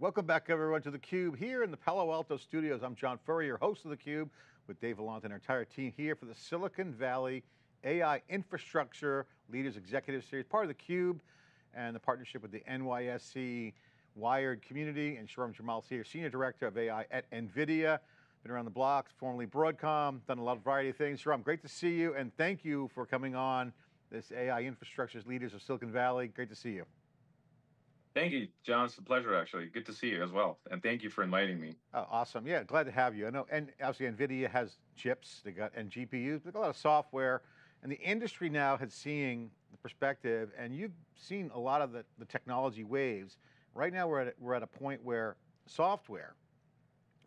Welcome back everyone to theCUBE here in the Palo Alto studios. I'm John Furrier, host of theCUBE, with Dave Vellante and our entire team here for the Silicon Valley AI Infrastructure Leaders Executive Series, part of theCUBE and the partnership with the NYSE Wired Community. And Shehram Jamal here, Senior Director of AI at NVIDIA. Been around the block, formerly Broadcom, done a lot of variety of things. Shehram, great to see you and thank you for coming on this AI Infrastructure Leaders of Silicon Valley. Great to see you. Thank you, John. It's a pleasure, actually. Good to see you as well. And thank you for inviting me. Oh, awesome. Yeah, glad to have you. I know, and obviously NVIDIA has chips, they got, and GPUs, but a lot of software. And the industry now has seen the perspective, and you've seen a lot of the technology waves. Right now we're at a point where software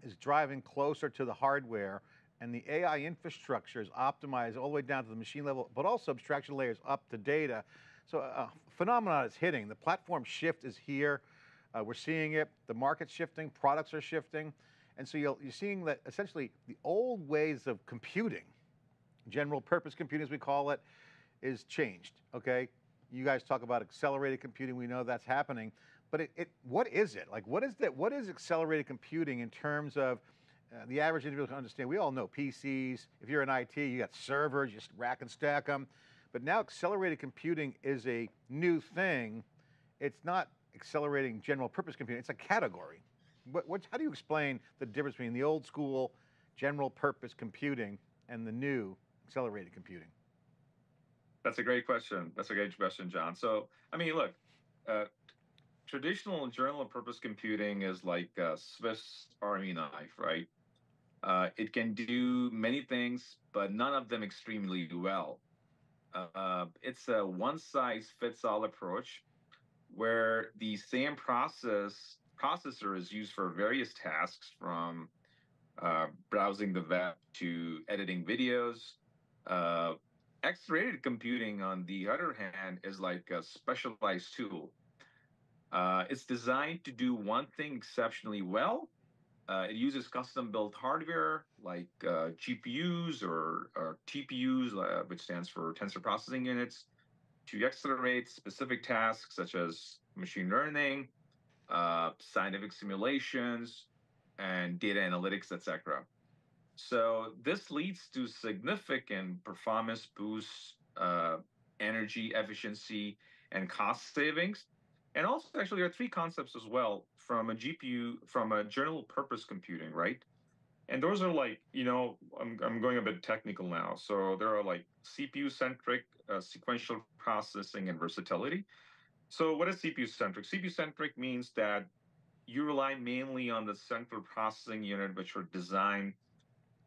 is driving closer to the hardware, and the AI infrastructure is optimized all the way down to the machine level, but also abstraction layers up to data. So a phenomenon is hitting. The platform shift is here. We're seeing it. The market's shifting, products are shifting. And so you're seeing that essentially the old ways of computing, general purpose computing as we call it, is changed, okay? You guys talk about accelerated computing. We know that's happening, but what is it? Like, what is accelerated computing in terms of the average individual can understand? We all know PCs. If you're in IT, you got servers, you just rack and stack them. But now accelerated computing is a new thing. It's not accelerating general purpose computing, it's a category. How do you explain the difference between the old school general purpose computing and the new accelerated computing? That's a great question. That's a great question, John. So, I mean, look, traditional general purpose computing is like a Swiss Army knife, right? It can do many things, but none of them extremely well. It's a one-size-fits-all approach where the same processor is used for various tasks, from browsing the web to editing videos. Accelerated computing, on the other hand, is like a specialized tool. It's designed to do one thing exceptionally well. It uses custom-built hardware like GPUs or TPUs, which stands for Tensor Processing Units, to accelerate specific tasks such as machine learning, scientific simulations, and data analytics, etc. So this leads to significant performance boosts, energy efficiency, and cost savings. And also, actually, there are three concepts as well from a GPU, from a general purpose computing, right? And those are like, you know, I'm going a bit technical now. So there are like CPU-centric, sequential processing, and versatility. So what is CPU-centric? CPU-centric means that you rely mainly on the central processing unit, which are designed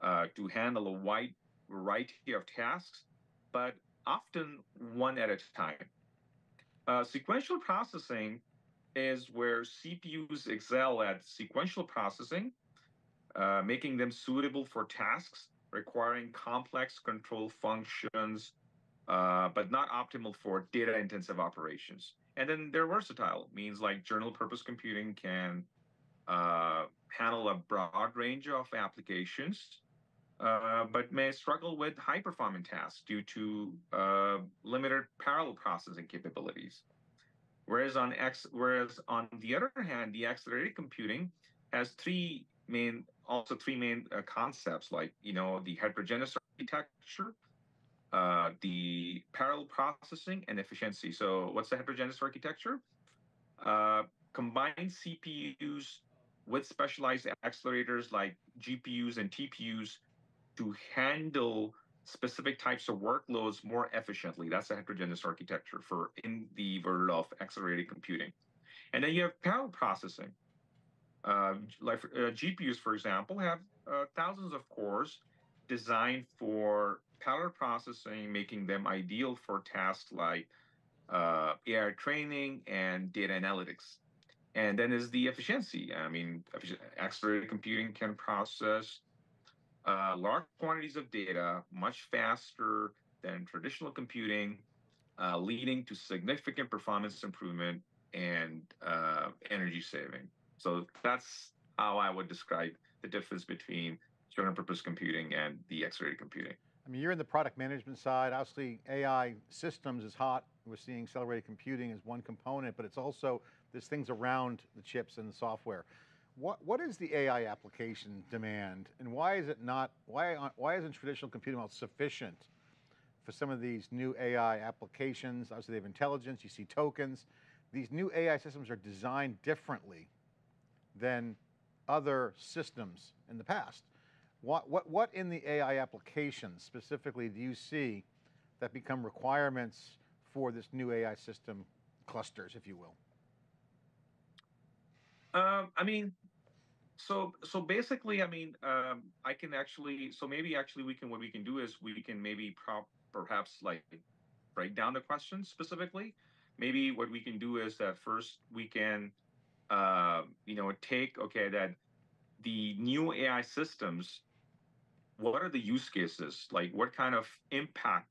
to handle a wide variety of tasks, but often one at a time. Sequential processing is where CPUs excel at sequential processing, making them suitable for tasks requiring complex control functions, but not optimal for data-intensive operations. And then they're versatile, means like general purpose computing can handle a broad range of applications, but may struggle with high-performing tasks due to limited parallel processing capabilities. Whereas on the other hand, the accelerated computing has three main concepts, like, you know, the heterogeneous architecture, the parallel processing, and efficiency. So, what's the heterogeneous architecture? Combined CPUs with specialized accelerators like GPUs and TPUs to handle specific types of workloads more efficiently. That's a heterogeneous architecture for in the world of accelerated computing. And then you have parallel processing. GPUs, for example, have thousands of cores designed for parallel processing, making them ideal for tasks like AI training and data analytics. And then is the efficiency. I mean, accelerated computing can process large quantities of data much faster than traditional computing, leading to significant performance improvement and energy saving. So that's how I would describe the difference between general purpose computing and the accelerated computing. I mean, you're in the product management side. Obviously, AI systems is hot. We're seeing accelerated computing as one component, but it's also, there's things around the chips and the software. What is the AI application demand, and why is it not, why isn't traditional computing model sufficient for some of these new AI applications? Obviously they have intelligence, you see tokens. These new AI systems are designed differently than other systems in the past. What in the AI applications specifically do you see that become requirements for this new AI system clusters, if you will? I mean, so basically, I mean, I can actually, so maybe actually we can, what we can do is we can maybe perhaps like break down the question specifically. Maybe what we can do is that first we can, you know, take, okay, that the new AI systems, what are the use cases? Like what kind of impact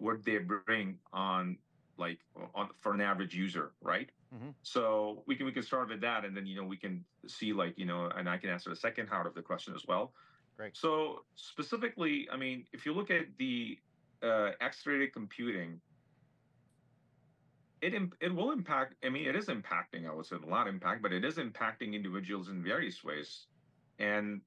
would they bring on, like on, for an average user, right? Mm-hmm. So we can start with that, and then, you know, we can see like, you know, and I can answer the second part of the question as well. Great. So specifically, I mean, if you look at the accelerated computing, it will impact, I mean, it is impacting, I would say a lot of impact, but it is impacting individuals in various ways. And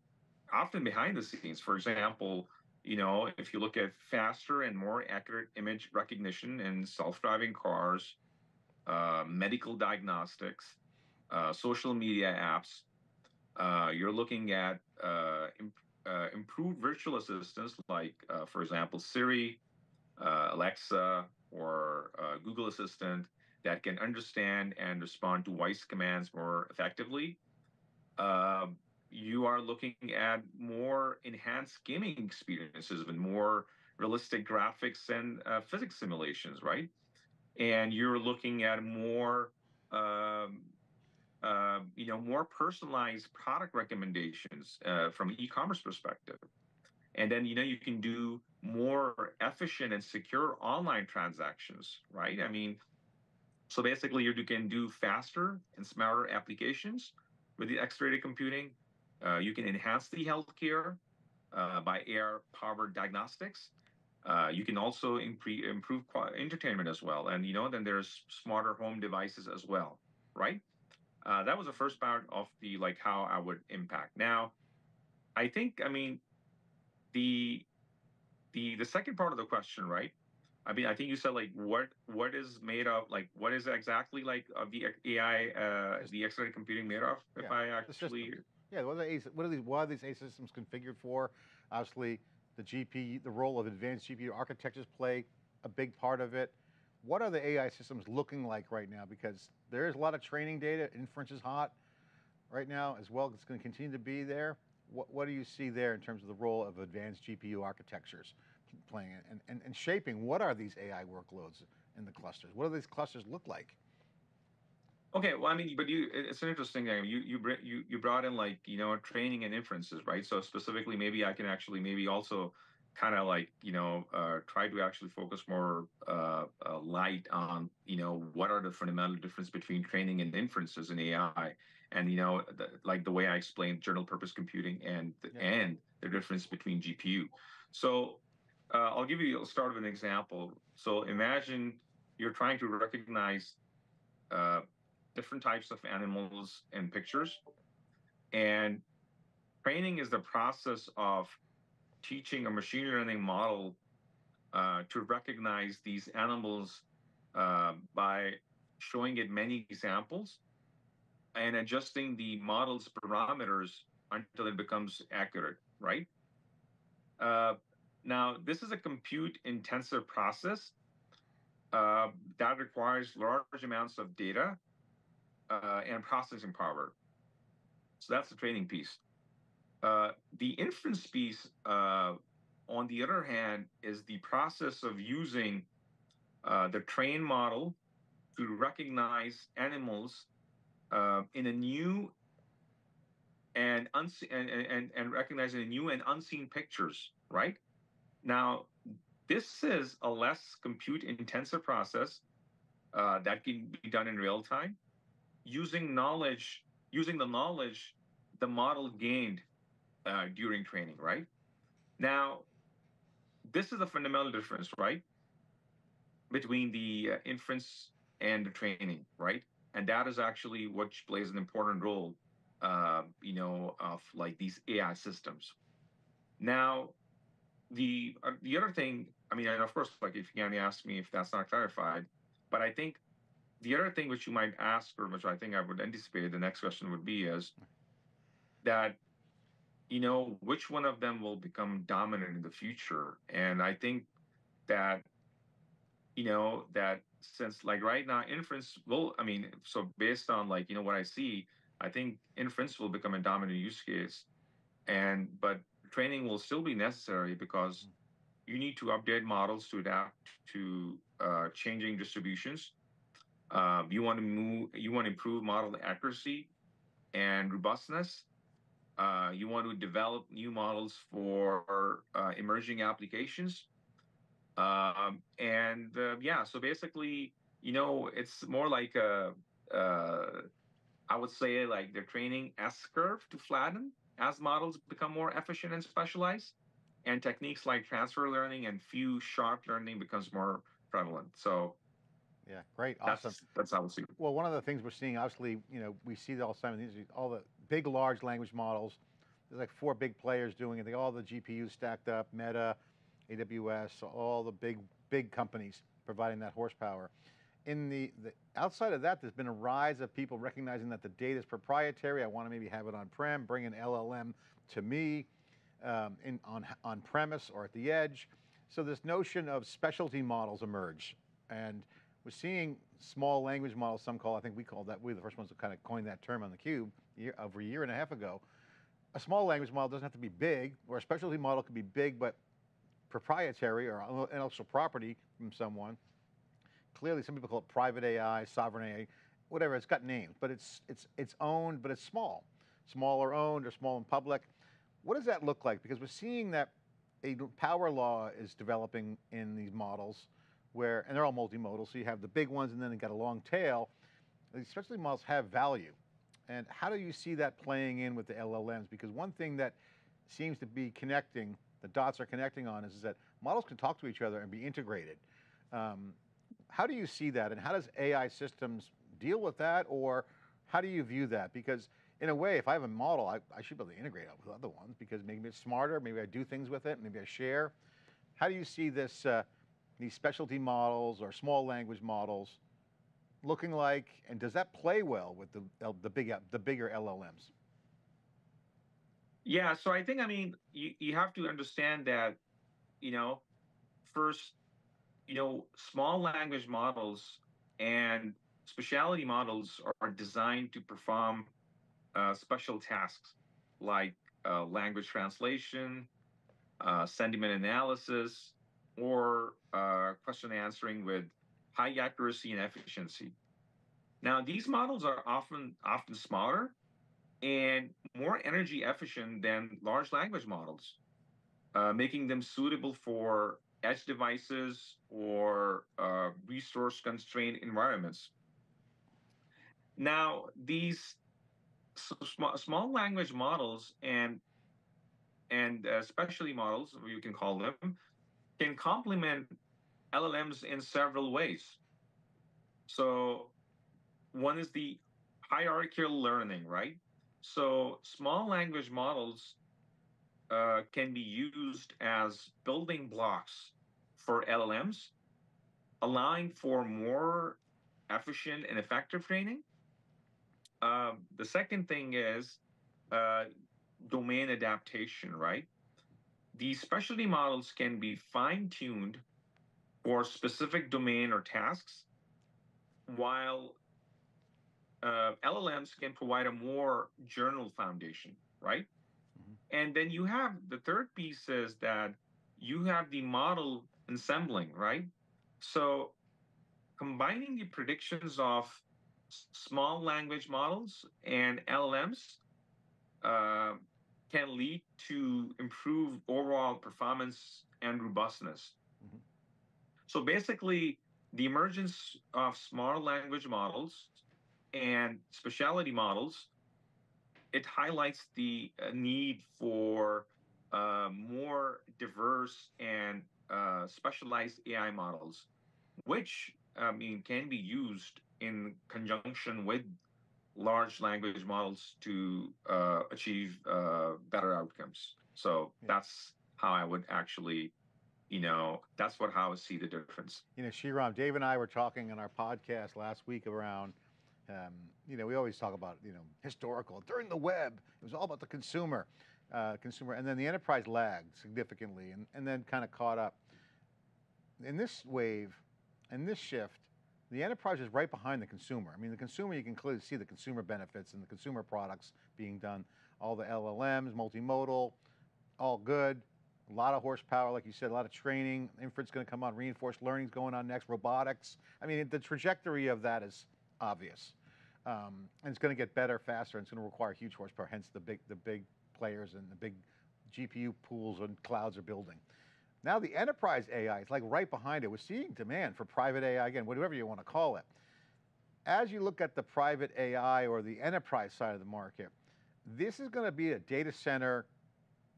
often behind the scenes, for example, you know, if you look at faster and more accurate image recognition in self-driving cars, medical diagnostics, social media apps, you're looking at improved virtual assistants like, for example, Siri, Alexa, or Google Assistant that can understand and respond to voice commands more effectively. You are looking at more enhanced gaming experiences with more realistic graphics and physics simulations, right? And you're looking at more, you know, more personalized product recommendations from an e-commerce perspective. And then, you know, you can do more efficient and secure online transactions, right? I mean, so basically you can do faster and smarter applications with the accelerated computing. You can enhance the healthcare by AI-powered diagnostics. You can also improve entertainment as well. And, you know, then there's smarter home devices as well, right? That was the first part of the, like, how I would impact. Now, I think, I mean, the second part of the question, right? I mean, I think you said, like, what is made of, like, what is exactly, like, of the AI, the accelerated computing made of, if yeah, I actually... Yeah, what are these AI systems configured for? Obviously, the GPU, the role of advanced GPU architectures play a big part of it. What are the AI systems looking like right now? Because there is a lot of training data, inference is hot right now as well, it's going to continue to be there. What do you see there in terms of the role of advanced GPU architectures playing and shaping? What are these AI workloads in the clusters? What do these clusters look like? Okay, well, I mean, but it's an interesting thing. You brought in, like, you know, training and inferences, right? So specifically, maybe I can actually maybe also kind of, like, you know, try to actually focus more light on, you know, what are the fundamental difference between training and inferences in AI, and, you know, like the way I explained general purpose computing and the difference between GPU. So I'll give you, I'll start with an example. So imagine you're trying to recognize different types of animals and pictures. And training is the process of teaching a machine learning model to recognize these animals by showing it many examples and adjusting the model's parameters until it becomes accurate, right? Now, this is a compute-intensive process that requires large amounts of data and processing power. So that's the training piece. The inference piece, on the other hand, is the process of using the trained model to recognize animals in a new and recognizing new and unseen pictures, right? Now, this is a less compute-intensive process that can be done in real time, using the knowledge the model gained during training, right? Now, This is the fundamental difference, right? Between the inference and the training, right? And that is actually what plays an important role, you know, of like these AI systems. Now, the other thing, I mean, and of course, like if you can ask me if that's not clarified, but I think the other thing which you might ask, or which I think I would anticipate the next question would be is that, you know, which one of them will become dominant in the future? And I think that, you know, that since like right now inference will, I mean, so based on like, you know, what I see, I think inference will become a dominant use case. And, but training will still be necessary because you need to update models to adapt to changing distributions. You want to improve model accuracy and robustness. You want to develop new models for emerging applications. Yeah, so basically, you know, it's more like a, I would say like the training S-curve to flatten as models become more efficient and specialized, and techniques like transfer learning and few-shot learning becomes more prevalent. So. Yeah, great, awesome. That's how we see it. Well, one of the things we're seeing, obviously, you know, we see all the time in the industry, all the big, large language models. There's like 4 big players doing it. They all the GPUs stacked up, Meta, AWS, all the big companies providing that horsepower. In the outside of that, there's been a rise of people recognizing that the data is proprietary. I want to maybe have it on-prem, bring an LLM to me, on premise or at the edge. So this notion of specialty models emerge, and we're seeing small language models, some call, I think we called that, we're the first ones to kind of coin that term on theCUBE over a year and a half ago. A small language model doesn't have to be big, or a specialty model could be big, but proprietary or intellectual property from someone. Clearly some people call it private AI, sovereign AI, whatever, it's got names, but it's owned, but it's small. Small or owned or small and public. What does that look like? Because we're seeing that a power law is developing in these models, where, and they're all multimodal, so you have the big ones and then they got a long tail. These specialty models have value. And how do you see that playing in with the LLMs? Because one thing that seems to be connecting, the dots are connecting on, is that models can talk to each other and be integrated. How do you see that? And how does AI systems deal with that? Or how do you view that? Because in a way, if I have a model, I should be able to integrate it with other ones because maybe it's smarter, maybe I do things with it, maybe I share. How do you see this, these specialty models or small language models looking like, and does that play well with the bigger LLMs? Yeah, so I think, I mean, you have to understand that, you know, first, you know, small language models and specialty models are designed to perform special tasks like language translation, sentiment analysis, or question answering with high accuracy and efficiency. Now, these models are often smaller and more energy efficient than large language models, making them suitable for edge devices or resource-constrained environments. Now, these small language models and specialty models, you can call them, can complement LLMs in several ways. So one is the hierarchical learning, right? So small language models can be used as building blocks for LLMs, allowing for more efficient and effective training. The second thing is domain adaptation, right? These specialty models can be fine-tuned for specific domain or tasks, while LLMs can provide a more general foundation, right? Mm-hmm. And then you have the third piece is that you have the model ensembling, right? So combining the predictions of small language models and LLMs can lead to improved overall performance and robustness. Mm-hmm. So basically, the emergence of small language models and specialty models, it highlights the need for more diverse and specialized AI models, which can be used in conjunction with large language models to achieve better outcomes. So that's how I would actually, that's how I see the difference. Shehram, Dave and I were talking on our podcast last week around, we always talk about, historical. During the web, it was all about the consumer. And then the enterprise lagged significantly and then kind of caught up. In this wave, in this shift, the enterprise is right behind the consumer. I mean, the consumer, you can clearly see the consumer benefits and the consumer products being done. All the LLMs, multimodal, all good. A lot of horsepower, like you said, a lot of training. Inference going to come on, reinforced learning's going on next, robotics. I mean, the trajectory of that is obvious. And it's going to get better, faster, and it's going to require huge horsepower, hence the big players and the big GPU pools and clouds are building. Now the enterprise AI is like right behind it. We're seeing demand for private AI, again, whatever you want to call it. As you look at the private AI or the enterprise side of the market, this is going to be a data center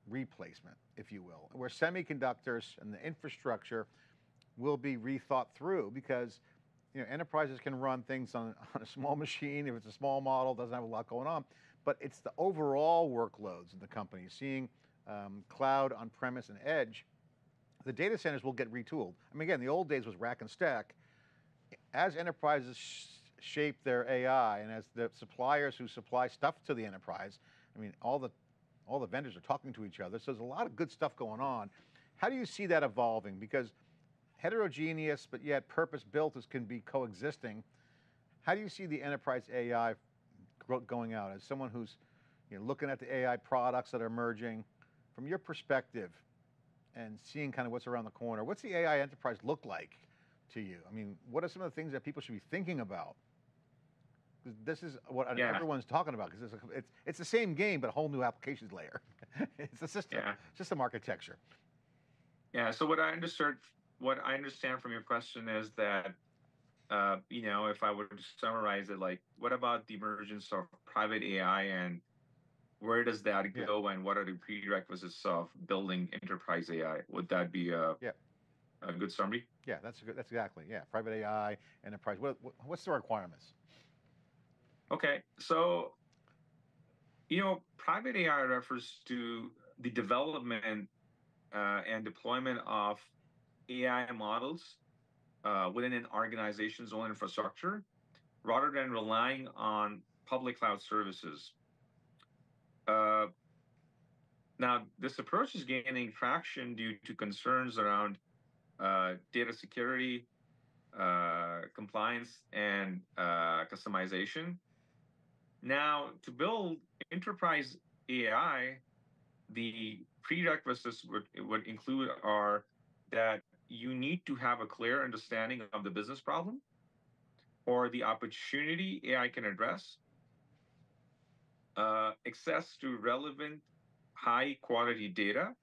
replacement, if you will, where semiconductors and the infrastructure will be rethought through because enterprises can run things on a small machine. If it's a small model, doesn't have a lot going on, but it's the overall workloads in the company. Seeing cloud, on-premise, and edge, the data centers will get retooled. I mean, again, the old days was rack and stack. As enterprises shape their AI and as the suppliers who supply stuff to the enterprise, I mean, all the vendors are talking to each other, so there's a lot of good stuff going on. How do you see that evolving? Because heterogeneous, but yet purpose-built as can be coexisting. How do you see the enterprise AI going out? As someone who's looking at the AI products that are emerging, from your perspective, and seeing kind of what's around the corner, what's the AI enterprise look like to you? I mean, what are some of the things that people should be thinking about? This is what everyone's talking about, because it's the same game, but a whole new applications layer. It's a system, system architecture. Yeah, so what I understand from your question is that, if I were to summarize it, like, what about the emergence of private AI and where does that go and what are the prerequisites of building enterprise AI? Would that be a good summary? Yeah, that's exactly, private AI, enterprise, what's the requirements? Okay, so, private AI refers to the development and deployment of AI models within an organization's own infrastructure, rather than relying on public cloud services. Now, this approach is gaining traction due to concerns around data security, compliance, and customization. Now, to build enterprise AI, the prerequisites would include are that you need to have a clear understanding of the business problem or the opportunity AI can address, access to relevant high quality data,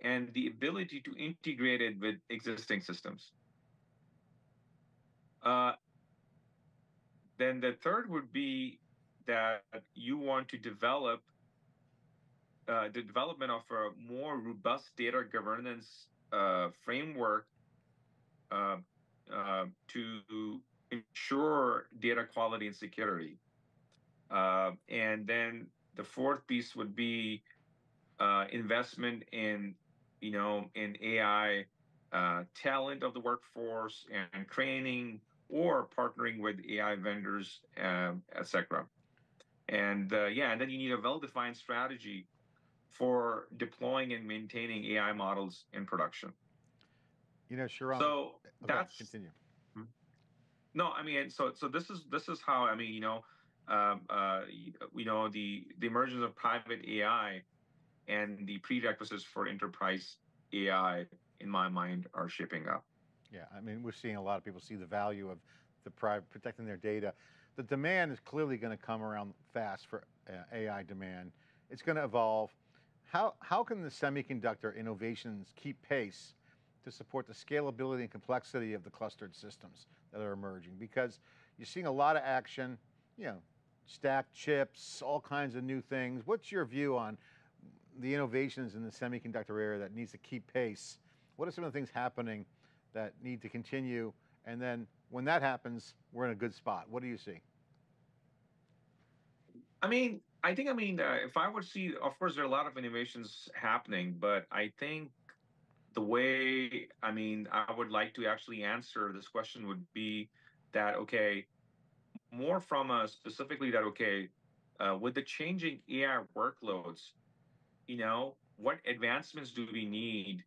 and the ability to integrate it with existing systems. Then the third would be that you want to develop the development of a more robust data governance framework to ensure data quality and security. And then the fourth piece would be investment in, in AI talent of the workforce and training or partnering with AI vendors, et cetera. And and then you need a well-defined strategy for deploying and maintaining AI models in production. Shehram. So that's continue. No, I mean, so this is how the emergence of private AI and the prerequisites for enterprise AI, in my mind, are shaping up. Yeah, I mean, we're seeing a lot of people see the value of the protecting their data. The demand is clearly going to come around fast for AI demand. It's going to evolve. How can the semiconductor innovations keep pace to support the scalability and complexity of the clustered systems that are emerging? Because you're seeing a lot of action, stacked chips, all kinds of new things. What's your view on the innovations in the semiconductor area that needs to keep pace What are some of the things happening that need to continue? And then when that happens, we're in a good spot. What do you see? If I would see, of course, there are a lot of innovations happening, but I think the way, I would like to actually answer this question would be that, okay, more from a specifically that, okay, with the changing AI workloads, what advancements do we need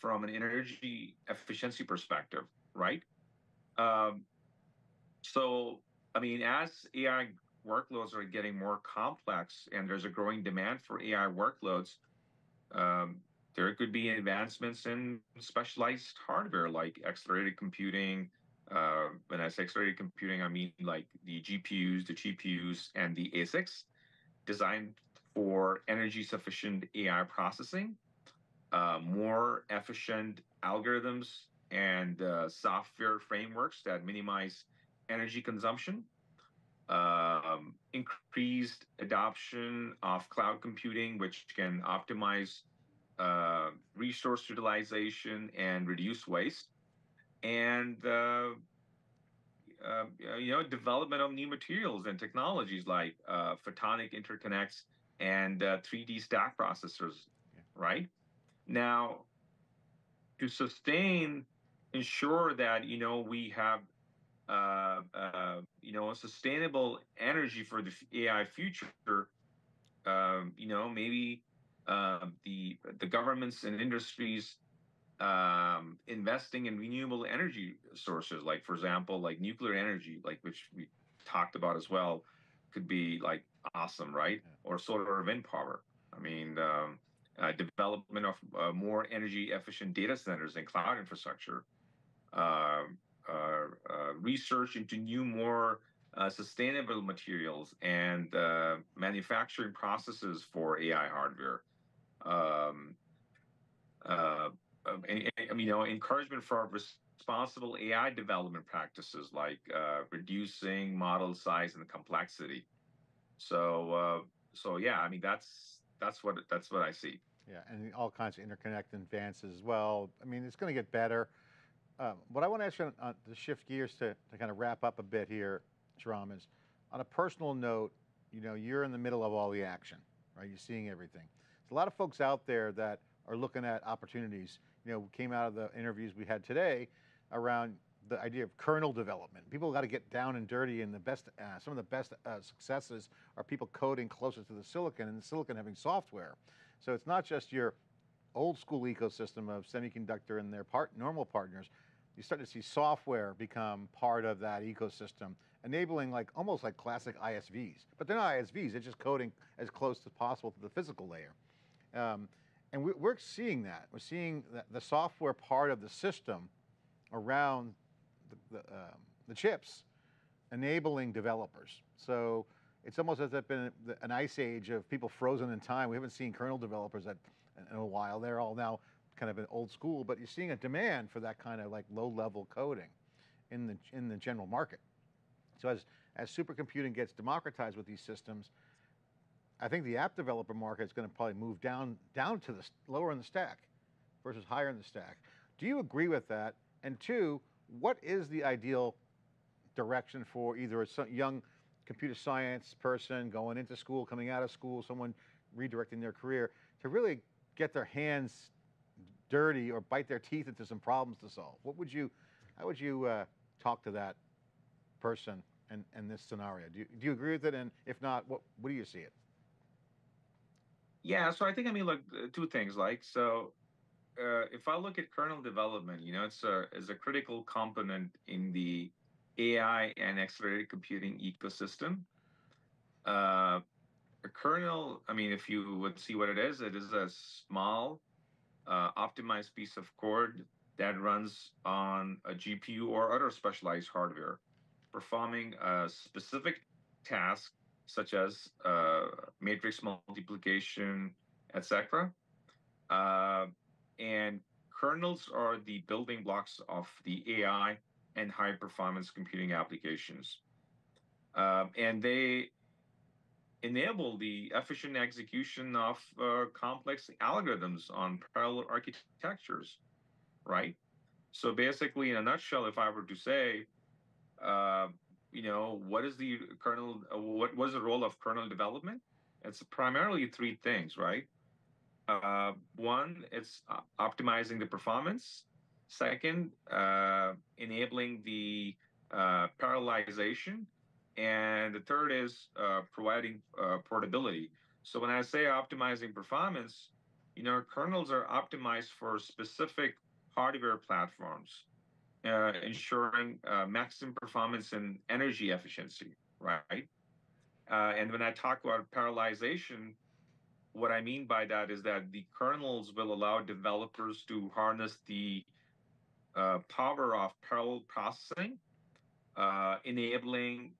from an energy efficiency perspective, right? As AI workloads are getting more complex and there's a growing demand for AI workloads, there could be advancements in specialized hardware like accelerated computing. When I say accelerated computing, I mean like the GPUs, the GPUs, and the ASICs designed for energy-sufficient AI processing, more efficient algorithms and software frameworks that minimize energy consumption, increased adoption of cloud computing, which can optimize resource utilization and reduce waste, and development of new materials and technologies like photonic interconnects and 3D stack processors, right? Now, to ensure that, we have, sustainable energy for the AI future, maybe the governments and industries investing in renewable energy sources, like, for example, like nuclear energy, like which we talked about as well, could be like awesome, right? Or solar or wind power. Development of more energy efficient data centers and cloud infrastructure, research into new, more sustainable materials and manufacturing processes for AI hardware. Encouragement for responsible AI development practices like reducing model size and complexity. That's what I see. Yeah, and all kinds of interconnect advances as well. It's going to get better. What I want to ask you on to shift gears to kind of wrap up a bit here, Shehram, is on a personal note, you're in the middle of all the action, right? You're seeing everything. There's a lot of folks out there that are looking at opportunities. Came out of the interviews we had today around the idea of kernel development. People got to get down and dirty, and the best, some of the best successes are people coding closer to the silicon and the silicon having software. So it's not just your old school ecosystem of semiconductor and their normal partners. You start to see software become part of that ecosystem, enabling almost like classic ISVs, but they're not ISVs, they're just coding as close as possible to the physical layer. And we're seeing that. We're seeing the software part of the system around the chips enabling developers. So it's almost as if it's been an ice age of people frozen in time. We haven't seen kernel developers in a while. They're all now kind of an old school, but you're seeing a demand for that kind of low level coding in the general market. So as supercomputing gets democratized with these systems, I think the app developer market is going to probably move down to the lower in the stack versus higher in the stack. Do you agree with that? And two, what is the ideal direction for either a young computer science person going into school, coming out of school, someone redirecting their career to really get their hands dirty or bite their teeth into some problems to solve? How would you talk to that person in this scenario? Do you agree with it? And if not, what do you see it? Yeah, so I think, two things. If I look at kernel development, it's a critical component in the AI and accelerated computing ecosystem. A kernel, if you would see what it is a small optimized piece of code that runs on a GPU or other specialized hardware, performing a specific task such as matrix multiplication, etc. And kernels are the building blocks of the AI and high-performance computing applications. And they enable the efficient execution of complex algorithms on parallel architectures. right? So basically, in a nutshell, if I were to say, what was the role of kernel development? It's primarily three things, right? One, it's optimizing the performance. Second, enabling the parallelization. And the third is providing portability. So when I say optimizing performance, you know, kernels are optimized for specific hardware platforms, ensuring maximum performance and energy efficiency, right? And when I talk about parallelization, what I mean by that is that the kernels will allow developers to harness the power of parallel processing, enabling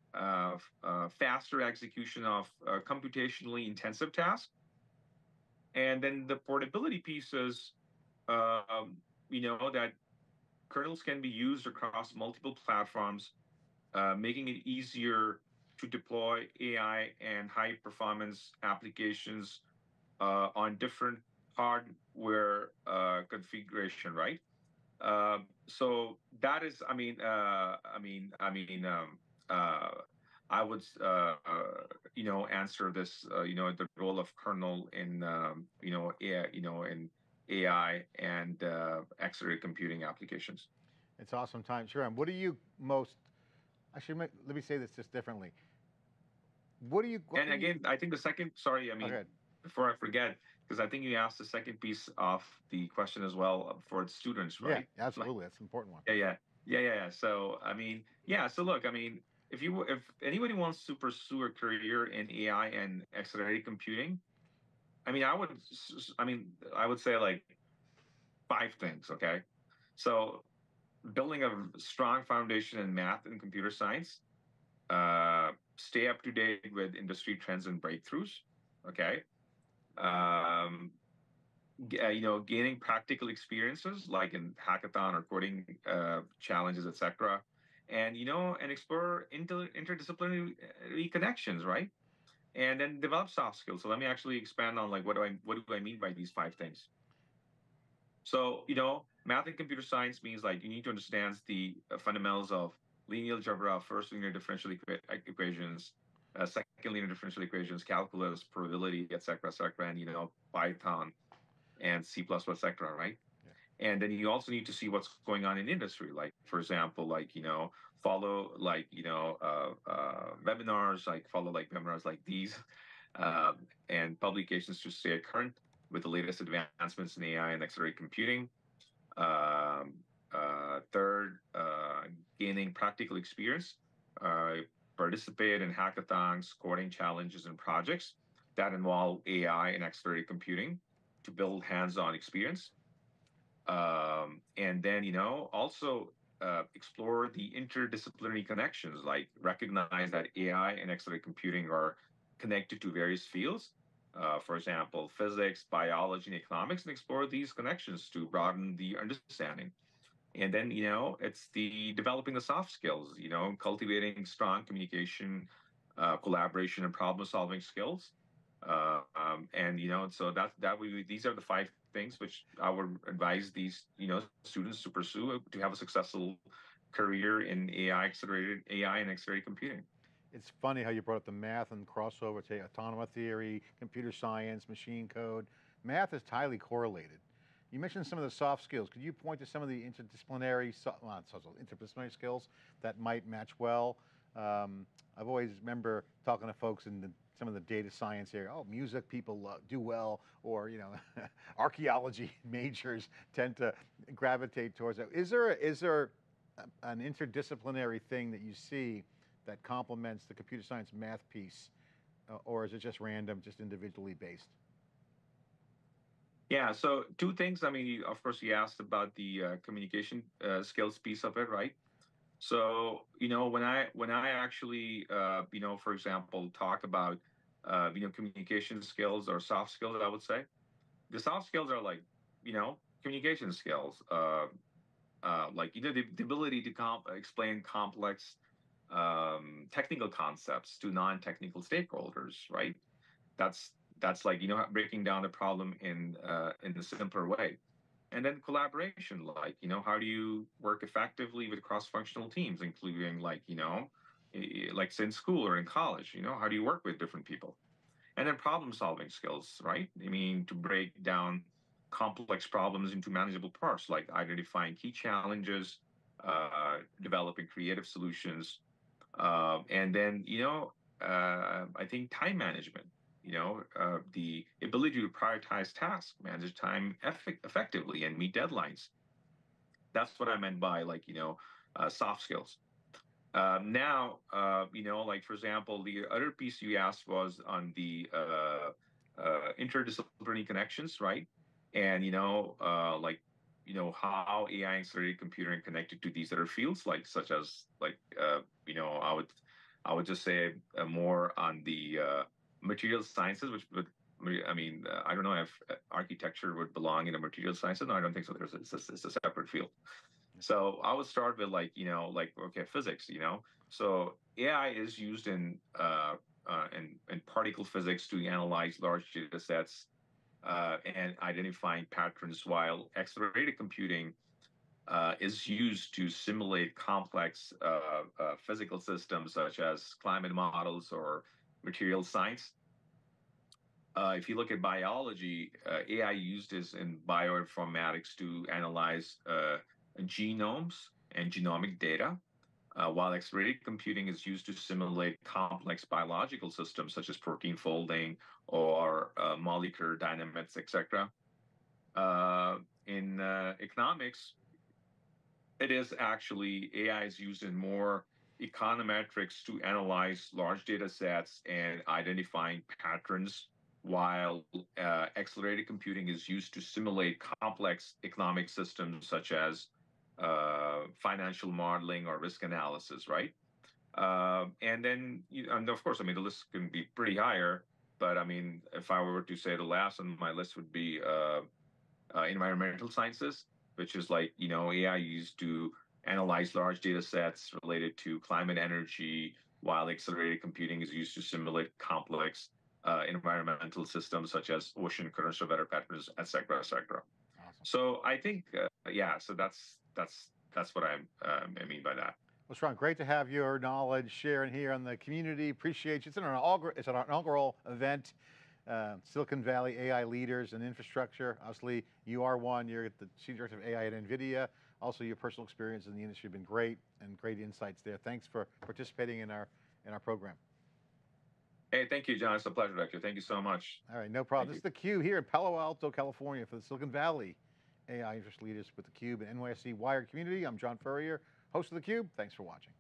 faster execution of computationally intensive tasks. And then the portability pieces, that kernels can be used across multiple platforms, making it easier to deploy AI and high-performance applications on different hardware configuration, right? So that is, I would, answer this, the role of kernel in, in AI and accelerated computing applications. It's awesome time, Shehram. What are you most? Let me say this just differently. What do you? And again, I think the second. Sorry, before I forget, because I think you asked the second piece of the question as well for the students, right? Yeah, absolutely. That's an important one. Yeah. So so look, if anybody wants to pursue a career in AI and accelerated computing, I would say like 5 things. Okay, so building a strong foundation in math and computer science, stay up to date with industry trends and breakthroughs. Okay. Gaining practical experiences like in hackathon or coding challenges, etc., and and explore interdisciplinary connections, right? And then develop soft skills. So let me actually expand on like what do I mean by these 5 things. So math and computer science means like you need to understand the fundamentals of linear algebra, first linear differential equations. Second linear differential equations, calculus, probability, etc., and Python and C++, etc., right? Yeah. And then you also need to see what's going on in industry, like for example, follow webinars, webinars like these, and publications to stay current with the latest advancements in AI and accelerated computing. Third, gaining practical experience. Participate in hackathons, coding challenges, and projects that involve AI and accelerated computing to build hands-on experience. And then, also explore the interdisciplinary connections, like recognize that AI and accelerated computing are connected to various fields. For example, physics, biology, and economics, and explore these connections to broaden the understanding. And then, it's the developing the soft skills, cultivating strong communication, collaboration, and problem-solving skills. So these are the 5 things which I would advise these, students to pursue to have a successful career in AI and accelerated computing. It's funny how you brought up the math and crossover to autonomous theory, computer science, machine code. Math is highly correlated. You mentioned some of the soft skills. Could you point to some of the interdisciplinary skills that might match well? I've always remember talking to folks in some of the data science area. Oh, music people do well, or archaeology majors tend to gravitate towards that. Is there an interdisciplinary thing that you see that complements the computer science math piece, or is it just random, just individually based? Yeah, so 2 things. Of course, you asked about the communication skills piece of it, right? So, when I actually, for example, talk about, communication skills or soft skills, I would say the soft skills are like, communication skills, the ability to explain complex technical concepts to non-technical stakeholders, right? That's like breaking down the problem in a simpler way. And then collaboration, like, you know, how do you work effectively with cross-functional teams, including like, you know, like in school or in college, you know, how do you work with different people? And then problem-solving skills, right? I mean, to break down complex problems into manageable parts, like identifying key challenges, developing creative solutions, and then, you know, I think time management, you know, the ability to prioritize tasks, manage time effectively, and meet deadlines. That's what I meant by, like, you know, soft skills. Now, you know, like, for example, the other piece you asked was on the interdisciplinary connections, right? And, you know, like, you know, how AI and accelerated computing connected to these other fields, like, such as, like, you know, I would just say more on the material sciences, which would, I mean, I don't know if architecture would belong in a material sciences. No, I don't think so. It's a separate field. So I would start with, like, you know, like, okay, physics, you know, so AI is used in particle physics to analyze large data sets and identifying patterns, while accelerated computing is used to simulate complex physical systems such as climate models or material science. If you look at biology, AI used is in bioinformatics to analyze genomes and genomic data, while accelerated computing is used to simulate complex biological systems such as protein folding or molecular dynamics, etc. In economics, it is actually AI is used in more econometrics to analyze large data sets and identifying patterns, while accelerated computing is used to simulate complex economic systems such as financial modeling or risk analysis, right? And then, and of course, I mean, the list can be pretty higher, but I mean, if I were to say the last on my list would be environmental sciences, which is like, you know, AI used to analyze large data sets related to climate energy, while accelerated computing is used to simulate complex environmental systems such as ocean currents or weather patterns, et cetera, et cetera. Awesome. So I think, yeah, so that's what I mean by that. Well, Shehram, great to have your knowledge sharing here on the community. Appreciate you. It's an inaugural event, Silicon Valley AI Leaders and Infrastructure. Obviously, you are one. You're the Senior Director of AI at NVIDIA. Also, your personal experience in the industry has been great, and great insights there. Thanks for participating in our program. Hey, thank you, John. It's a pleasure, Doctor. Thank you so much. All right, no problem. This is theCUBE here in Palo Alto, California for the Silicon Valley AI Infrastructure Leaders with theCUBE and NYSE Wired Community. I'm John Furrier, host of theCUBE. Thanks for watching.